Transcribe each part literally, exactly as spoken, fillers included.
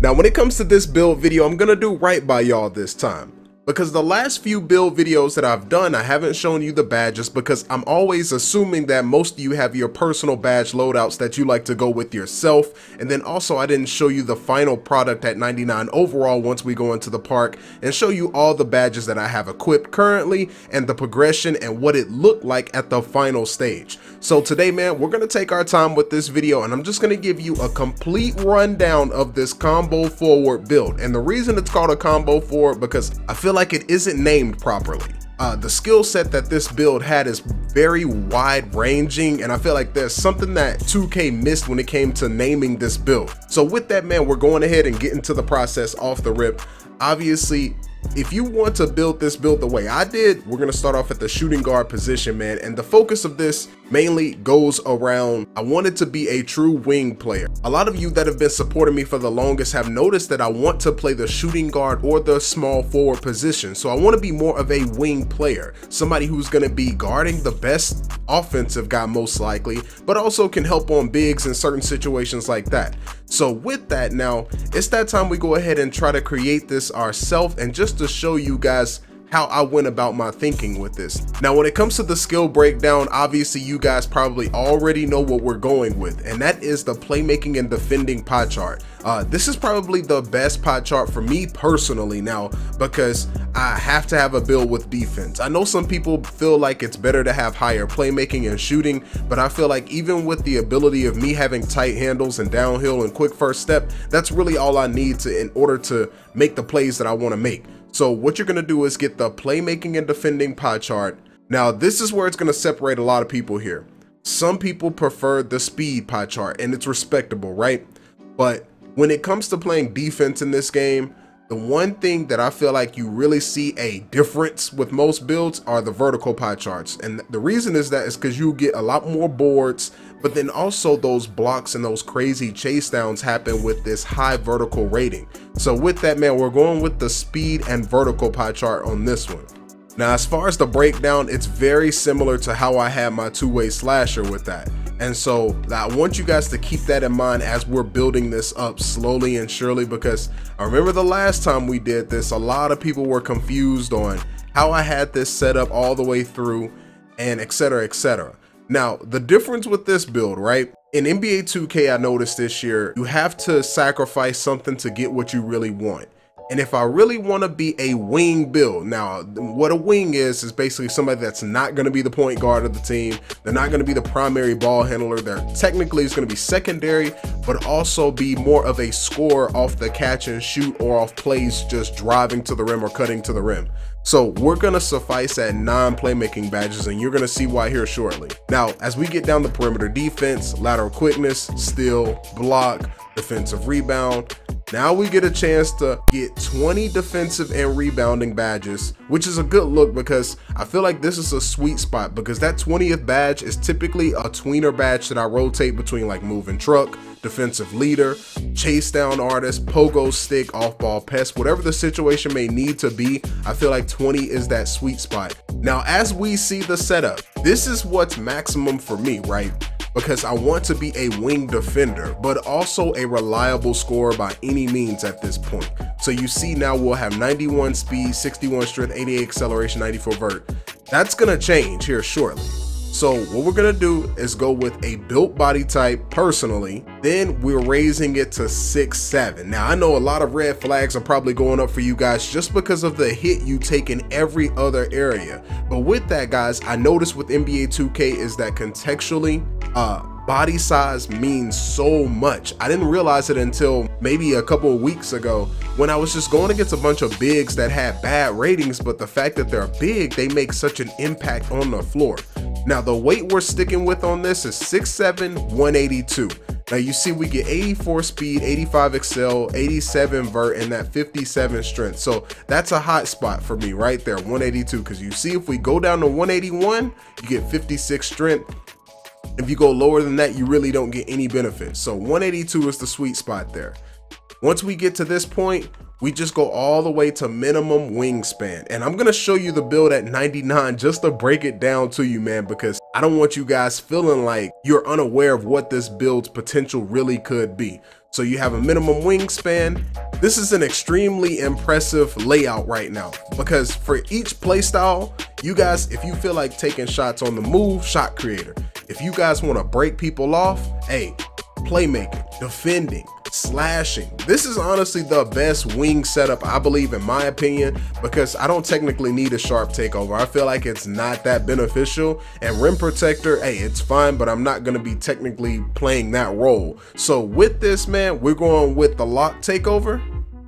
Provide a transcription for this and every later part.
Now when it comes to this build video, I'm gonna do right by y'all this time, because the last few build videos that I've done, I haven't shown you the badges because I'm always assuming that most of you have your personal badge loadouts that you like to go with yourself. And then also I didn't show you the final product at ninety-nine overall once we go into the park and show you all the badges that I have equipped currently and the progression and what it looked like at the final stage. So today, man, we're gonna take our time with this video and I'm just gonna give you a complete rundown of this combo forward build. And the reason it's called a combo forward because I feel like like it isn't named properly. Uh, the skill set that this build had is very wide ranging, and I feel like there's something that two K missed when it came to naming this build. So with that, man, we're going ahead and getting to the process off the rip. Obviously, if you want to build this build the way I did, we're gonna start off at the shooting guard position, man. And the focus of this mainly goes around, I wanted to be a true wing player. A lot of you that have been supporting me for the longest have noticed that I want to play the shooting guard or the small forward position. So I want to be more of a wing player, somebody who's gonna be guarding the best offensive guy most likely, but also can help on bigs in certain situations like that. So with that, now it's that time we go ahead and try to create this ourselves, and just to show you guys how I went about my thinking with this. Now, when it comes to the skill breakdown, obviously you guys probably already know what we're going with, and that is the playmaking and defending pie chart. Uh, this is probably the best pie chart for me personally now, because I have to have a build with defense. I know some people feel like it's better to have higher playmaking and shooting, but I feel like even with the ability of me having tight handles and downhill and quick first step, that's really all I need to in order to make the plays that I want to make. So what you're going to do is get the playmaking and defending pie chart. Now, this is where it's going to separate a lot of people here. Some people prefer the speed pie chart, and it's respectable, right? But when it comes to playing defense in this game, the one thing that I feel like you really see a difference with most builds are the vertical pie charts. And the reason is that is because you get a lot more boards, but then also those blocks and those crazy chase downs happen with this high vertical rating. So with that, man, we're going with the speed and vertical pie chart on this one. Now, as far as the breakdown, it's very similar to how I had my two-way slasher with that. And so I want you guys to keep that in mind as we're building this up slowly and surely, because I remember the last time we did this, a lot of people were confused on how I had this set up all the way through and et cetera, et cetera. Now, the difference with this build, right? In N B A two K, I noticed this year, you have to sacrifice something to get what you really want. And if I really want to be a wing build, now what a wing is, is basically somebody that's not going to be the point guard of the team. They're not going to be the primary ball handler. They're technically is going to be secondary, but also be more of a scorer off the catch and shoot or off plays, just driving to the rim or cutting to the rim. So we're going to suffice at nine playmaking badges, and you're going to see why here shortly. Now, as we get down the perimeter defense, lateral quickness, steal, block, defensive rebound, now we get a chance to get twenty defensive and rebounding badges, which is a good look because I feel like this is a sweet spot, because that twentieth badge is typically a tweener badge that I rotate between, like moving truck, defensive leader, chase down artist, pogo stick, off ball pest, whatever the situation may need to be. I feel like twenty is that sweet spot. Now, as we see the setup, this is what's maximum for me, right? Because I want to be a wing defender, but also a reliable scorer by any means at this point. So you see now we'll have ninety-one speed, sixty-one strength, eighty-eight acceleration, ninety-four vert. That's gonna change here shortly. So what we're gonna do is go with a built body type personally, then we're raising it to six seven. Now I know a lot of red flags are probably going up for you guys just because of the hit you take in every other area. But with that, guys, I noticed with N B A two K is that contextually, uh, body size means so much. I didn't realize it until maybe a couple of weeks ago when I was just going against a bunch of bigs that had bad ratings, but the fact that they're big, they make such an impact on the floor. Now the weight we're sticking with on this is six seven, one eighty-two. Now you see we get eighty-four speed, eighty-five excel, eighty-seven vert, and that fifty-seven strength. So that's a hot spot for me right there, one eighty-two, because you see if we go down to one eighty-one, you get fifty-six strength. If you go lower than that, you really don't get any benefit. So one eighty-two is the sweet spot there. Once we get to this point, we just go all the way to minimum wingspan. And I'm gonna show you the build at ninety-nine just to break it down to you, man, because I don't want you guys feeling like you're unaware of what this build's potential really could be. So you have a minimum wingspan. This is an extremely impressive layout right now, because for each playstyle, you guys, if you feel like taking shots on the move, shot creator. If you guys want to break people off, hey, playmaking, defending, slashing. This is honestly the best wing setup, I believe, in my opinion, because I don't technically need a sharp takeover. I feel like it's not that beneficial. And rim protector, hey, it's fine, but I'm not going to be technically playing that role. So with this, man, we're going with the lock takeover.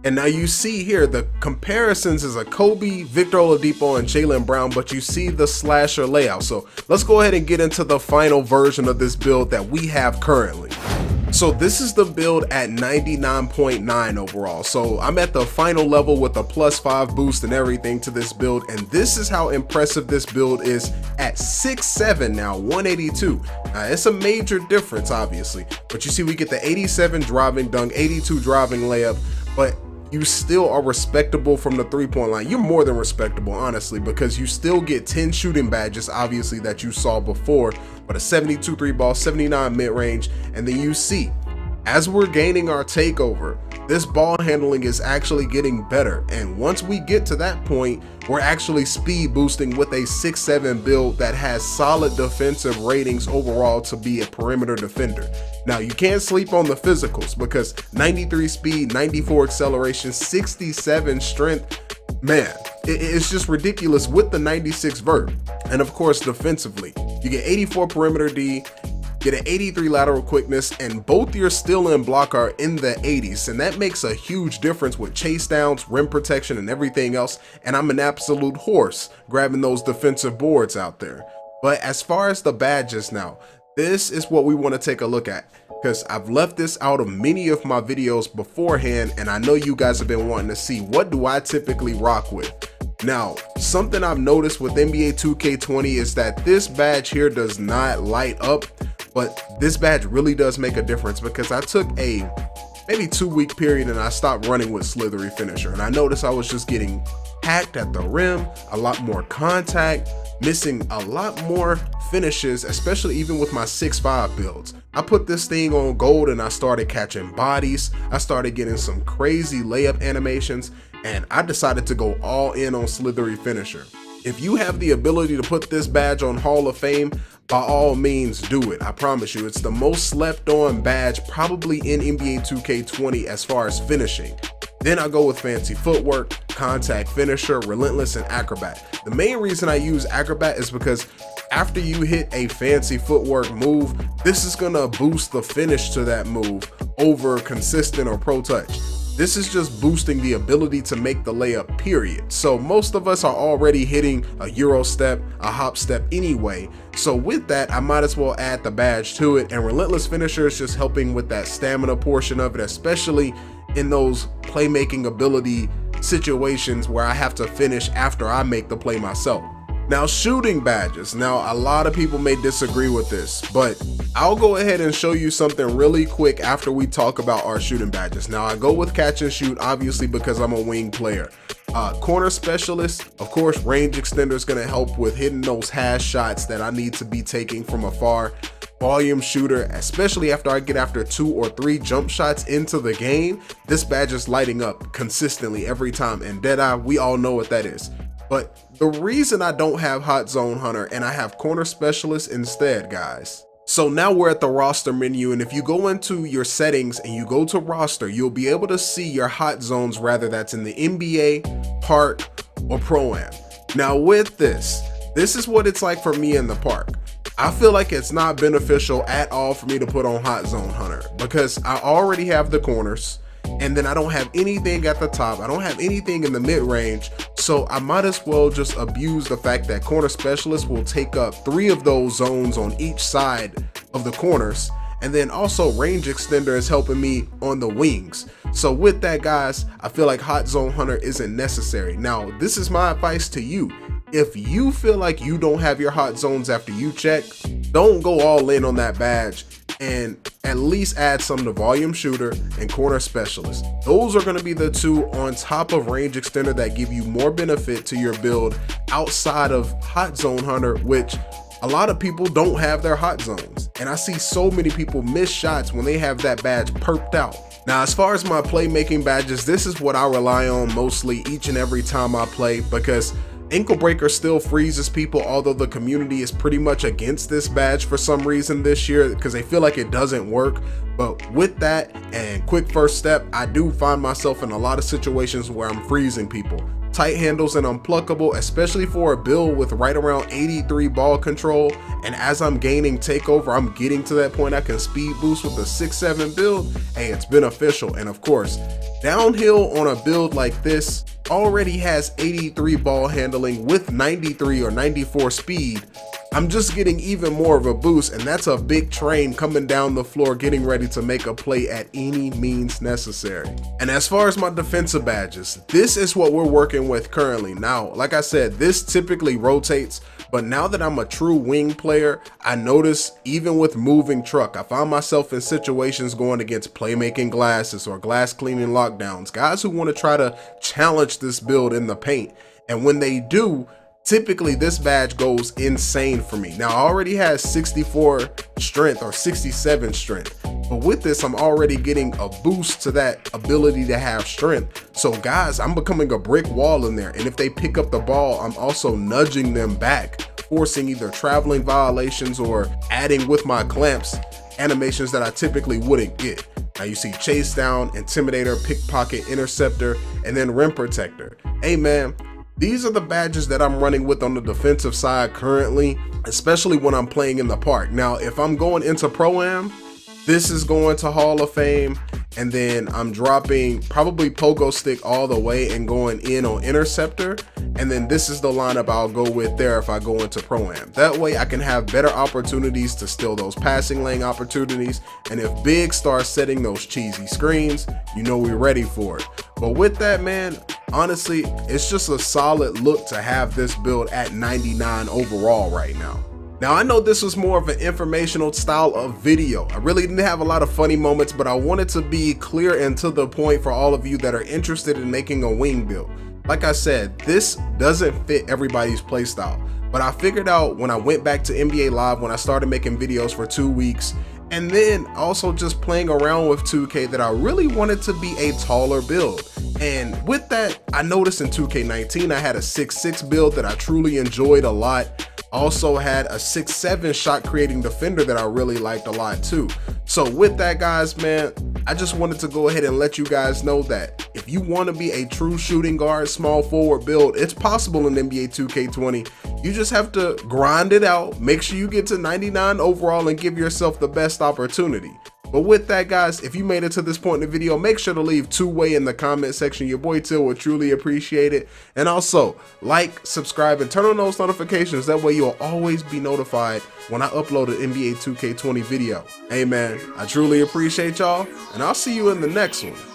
And now you see here, the comparisons is a Kobe, Victor Oladipo, and Jaylen Brown, but you see the slasher layout. So let's go ahead and get into the final version of this build that we have currently. So this is the build at ninety-nine point nine overall. So I'm at the final level with a plus five boost and everything to this build. And this is how impressive this build is at six seven now, one eighty-two. Now, it's a major difference, obviously, but you see we get the eighty-seven driving dunk, eighty-two driving layup, but you still are respectable from the three-point line. You're more than respectable, honestly, because you still get ten shooting badges, obviously, that you saw before, but a seventy-two three ball, seventy-nine mid-range. And then you see, as we're gaining our takeover, this ball handling is actually getting better. And once we get to that point, we're actually speed boosting with a six seven build that has solid defensive ratings overall to be a perimeter defender. Now, you can't sleep on the physicals, because ninety-three speed, ninety-four acceleration, sixty-seven strength, man, it's just ridiculous with the ninety-six vert. And of course, defensively, you get eighty-four perimeter D, get an eighty-three lateral quickness, and both your steal and block are in the eighties. And that makes a huge difference with chase downs, rim protection, and everything else. And I'm an absolute horse grabbing those defensive boards out there. But as far as the badges now, this is what we want to take a look at, because I've left this out of many of my videos beforehand, and I know you guys have been wanting to see what do I typically rock with. Now, something I've noticed with N B A two K twenty is that this badge here does not light up, but this badge really does make a difference, because I took a maybe two week period and I stopped running with Slithery Finisher, and I noticed I was just getting hacked at the rim, a lot more contact, missing a lot more finishes, especially even with my six five builds. I put this thing on gold and I started catching bodies. I started getting some crazy layup animations, and I decided to go all in on Slithery Finisher. If you have the ability to put this badge on Hall of Fame, by all means do it. I promise you, it's the most slept on badge probably in N B A two K twenty as far as finishing. Then I go with Fancy Footwork, Contact Finisher, Relentless, and Acrobat. The main reason I use Acrobat is because after you hit a Fancy Footwork move, this is gonna boost the finish to that move over consistent or pro touch. This is just boosting the ability to make the layup, period. So most of us are already hitting a Euro step, a hop step anyway. So with that, I might as well add the badge to it. And Relentless Finisher is just helping with that stamina portion of it, especially in those playmaking ability situations where I have to finish after I make the play myself. Now, shooting badges. Now, a lot of people may disagree with this, but I'll go ahead and show you something really quick after we talk about our shooting badges. Now, I go with Catch and Shoot, obviously, because I'm a wing player. Uh, corner Specialist, of course, Range Extender is going to help with hitting those hash shots that I need to be taking from afar. Volume Shooter, especially after I get after two or three jump shots into the game, this badge is lighting up consistently every time. And Deadeye, we all know what that is. But the reason I don't have Hot Zone Hunter and I have Corner Specialist instead, guys. So now we're at the roster menu, and if you go into your settings and you go to roster, you'll be able to see your hot zones, whether that's in the N B A, park, or pro-am. Now with this, this is what it's like for me in the park. I feel like it's not beneficial at all for me to put on Hot Zone Hunter, because I already have the corners, and then I don't have anything at the top. I don't have anything in the mid-range, so I might as well just abuse the fact that Corner Specialist will take up three of those zones on each side of the corners. And then also Range Extender is helping me on the wings. So with that, guys, I feel like Hot Zone Hunter isn't necessary. Now, this is my advice to you. If you feel like you don't have your hot zones after you check, don't go all in on that badge, and at least add some to Volume Shooter and Corner Specialist. Those are gonna be the two on top of Range Extender that give you more benefit to your build outside of Hot Zone Hunter, which A lot of people don't have their hot zones, and I see so many people miss shots when they have that badge perked out. Now, as far as my playmaking badges, this is what I rely on mostly each and every time I play, because Ankle Breaker still freezes people, although the community is pretty much against this badge for some reason this year because they feel like it doesn't work. But with that and Quick First Step, I do find myself in a lot of situations where I'm freezing people. Tight Handles and Unpluckable, especially for a build with right around eighty-three ball control, and as I'm gaining takeover, I'm getting to that point I can speed boost with a six seven build, and it's beneficial. And of course, Downhill on a build like this already has eighty-three ball handling with ninety-three or ninety-four speed. I'm just getting even more of a boost, and that's a big train coming down the floor getting ready to make a play at any means necessary. And as far as my defensive badges, this is what we're working with currently. Now, like I said, this typically rotates, but now that I'm a true wing player, I notice even with Moving Truck, I find myself in situations going against playmaking glasses or glass cleaning lockdowns, guys who want to try to challenge this build in the paint. And when they do, typically this badge goes insane for me. Now, I already has sixty-four strength or sixty-seven strength, but with this I'm already getting a boost to that ability to have strength. So guys, I'm becoming a brick wall in there, and if they pick up the ball, I'm also nudging them back, forcing either traveling violations or adding with my clamps animations that I typically wouldn't get. Now you see Chase Down, Intimidator, Pickpocket, Interceptor, and then Rim Protector. Hey man, these are the badges that I'm running with on the defensive side currently, especially when I'm playing in the park. Now, if I'm going into Pro-Am, this is going to Hall of Fame, and then I'm dropping probably Pogo Stick all the way and going in on Interceptor, and then this is the lineup I'll go with there if I go into Pro-Am. That way I can have better opportunities to steal those passing lane opportunities, and if Big starts setting those cheesy screens, you know we're ready for it. But with that, man, honestly, it's just a solid look to have this build at ninety-nine overall right now. Now, I know this was more of an informational style of video. I really didn't have a lot of funny moments, but I wanted to be clear and to the point for all of you that are interested in making a wing build. Like I said, this doesn't fit everybody's playstyle, but I figured out when I went back to N B A Live, when I started making videos for two weeks, and then also just playing around with two K, that I really wanted to be a taller build. And with that, I noticed in two K nineteen, I had a six six build that I truly enjoyed a lot. Also had a six seven shot creating defender that I really liked a lot too. So with that, guys, man, I just wanted to go ahead and let you guys know that if you want to be a true shooting guard, small forward build, it's possible in N B A two K twenty. You just have to grind it out, make sure you get to ninety-nine overall, and give yourself the best opportunity. But with that, guys, if you made it to this point in the video, make sure to leave two way in the comment section. Your boy Till would truly appreciate it. And also, like, subscribe, and turn on those notifications. That way you'll always be notified when I upload an N B A two K twenty video. Hey, man, I truly appreciate y'all, and I'll see you in the next one.